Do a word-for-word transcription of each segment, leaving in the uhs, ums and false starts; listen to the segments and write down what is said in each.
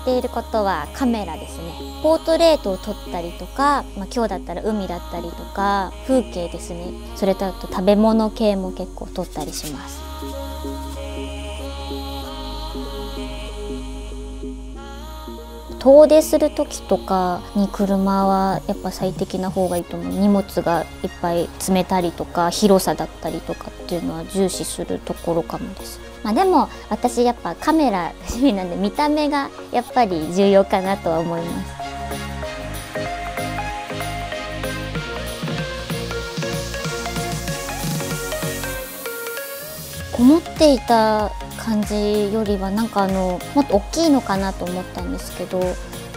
っていることはカメラですね。ポートレートを撮ったりとか、まあ、今日だったら海だったりとか風景ですね。それとあと食べ物系も結構撮ったりします。遠出する時とかに車はやっぱ最適な方がいいと思う。荷物がいっぱい詰めたりとか広さだったりとかっていうのは重視するところかもです。まあ、でも私やっぱカメラ趣味なんで見た目がやっぱり重要かなとは思います。こもっていた感じよりはなんかあのもっと大きいのかなと思ったんですけど、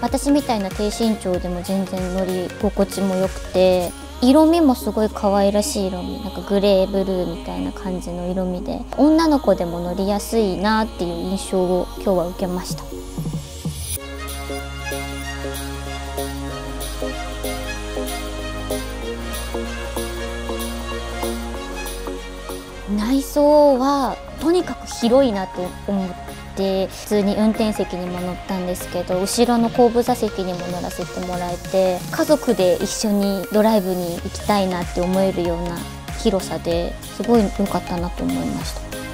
私みたいな低身長でも全然乗り心地も良くて、色味もすごい可愛らしい色味、なんかグレーブルーみたいな感じの色味で女の子でも乗りやすいなっていう印象を今日は受けました。内装はとにかく広いなと思って、普通に運転席にも乗ったんですけど、後ろの後部座席にも乗らせてもらえて、家族で一緒にドライブに行きたいなって思えるような広さですごい良かったなと思いました。